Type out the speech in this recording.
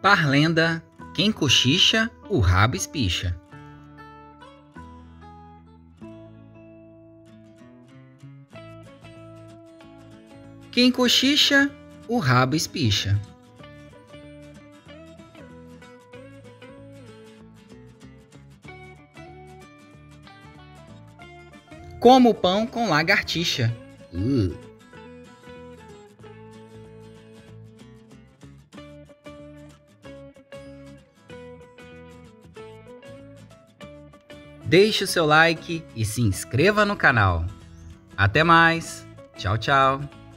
Parlenda, quem cochicha, o rabo espicha. Quem cochicha, o rabo espicha. Como pão com lagartixa. Deixe o seu like e se inscreva no canal. Até mais. Tchau, tchau.